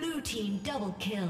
Blue team double kill.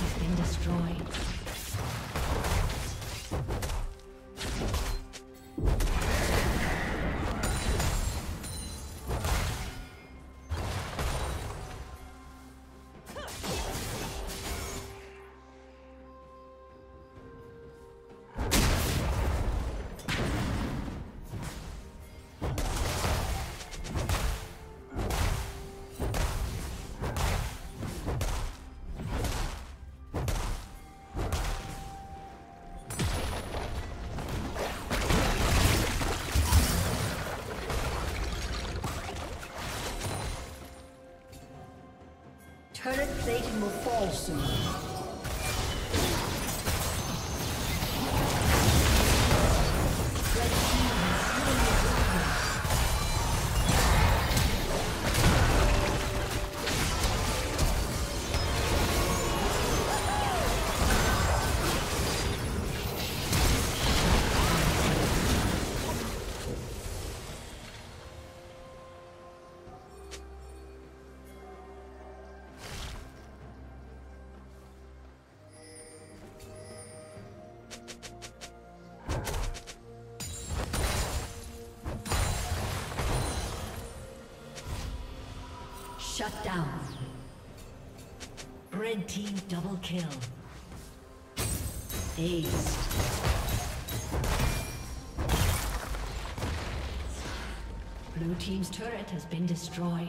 has been destroyed. Turret plating will fall soon. Shut down. Red team double kill. Aced. Blue team's turret has been destroyed.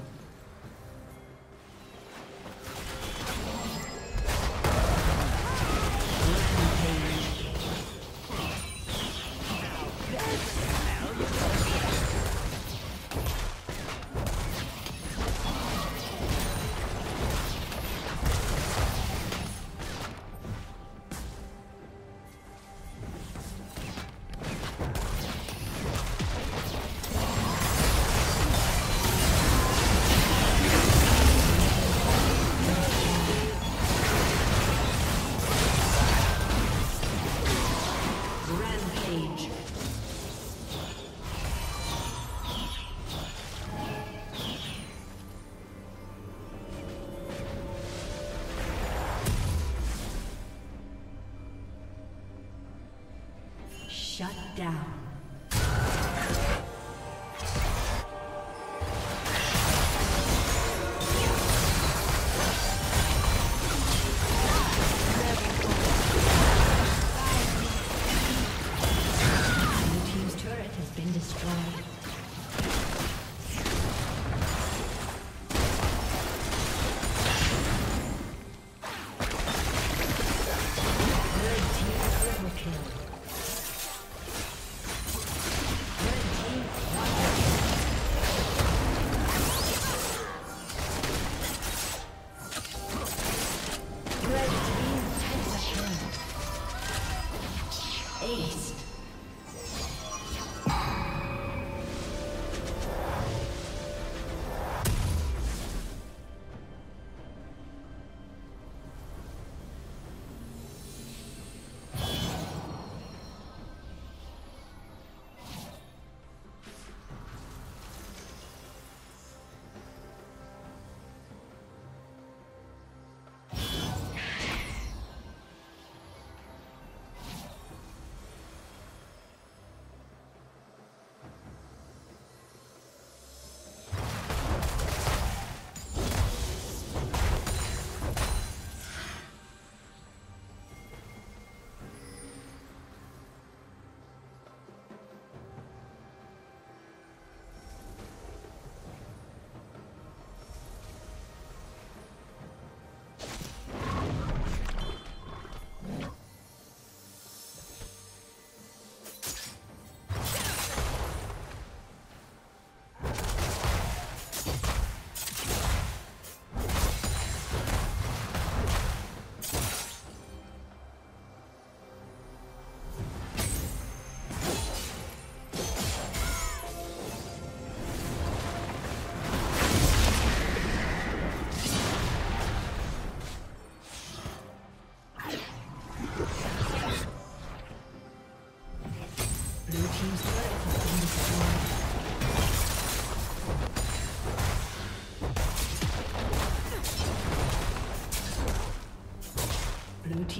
Shut down.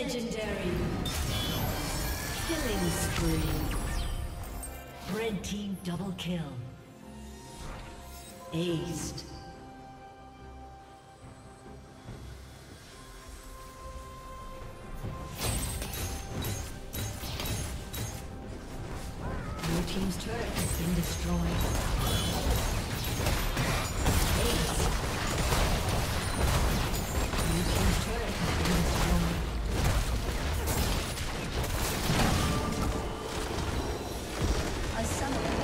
Legendary. Killing spree. Red team double kill. Aced. Your team's turret has been destroyed. Aced. A summoner